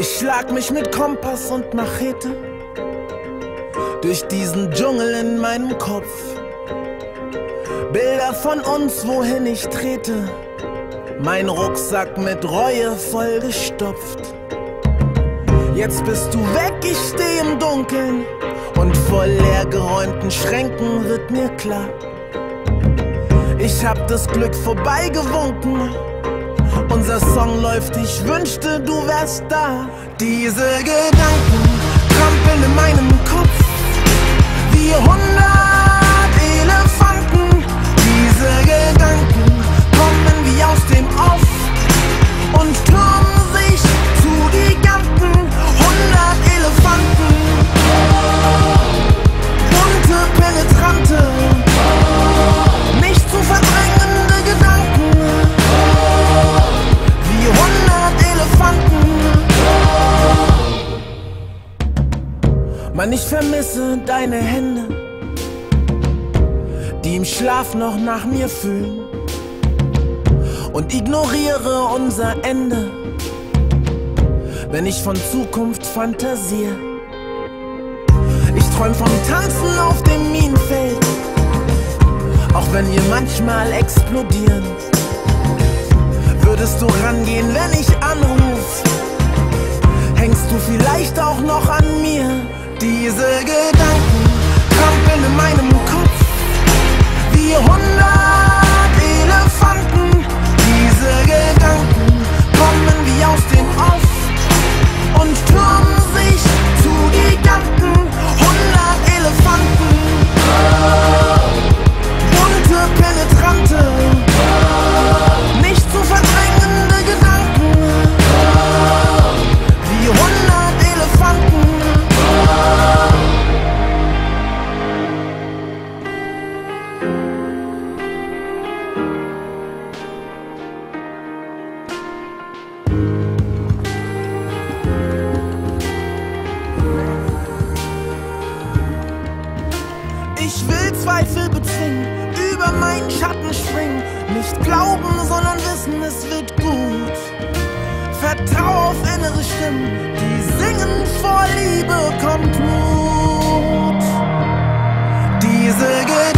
Ich schlag mich mit Kompass und Machete durch diesen Dschungel in meinem Kopf. Bilder von uns, wohin ich trete, mein Rucksack mit Reue vollgestopft. Jetzt bist du weg, ich steh im Dunkeln und vor leergeräumten Schränken wird mir klar, ich hab das Glück vorbeigewunken. Unser Song läuft, ich wünschte, du wärst da. Diese Gedanken trampeln in meinem Kopf wie 100 Elefanten. Diese Gedanken kommen wie aus dem Off und türmen sich zu Giganten. 100 Elefanten, bunte, penetrante, nicht zu verdrängende Gedanken. Mann, ich vermisse deine Hände, die im Schlaf noch nach mir fühlen, und ignoriere unser Ende, wenn ich von Zukunft fantasiere. Ich träum vom Tanzen auf dem Minenfeld, auch wenn wir manchmal explodieren. Würdest du rangehen, wenn ich anruf? Hängst du vielleicht auch noch an mir? Diese Gedanken trampeln in meinem Kopf wie 100 Elefanten. Diese Gedanken kommen wie aus dem Off und türmen sich zu Giganten. 100 Elefanten, bunte, penetrante, nicht zu verdrängende Gedanken wie 100 Elefanten. Ich will Zweifel bezwingen, über meinen Schatten springen, nicht glauben, sondern wissen, es wird gut. Vertrau auf innere Stimmen, die singen, vor Liebe kommt Mut. Diese Gedanken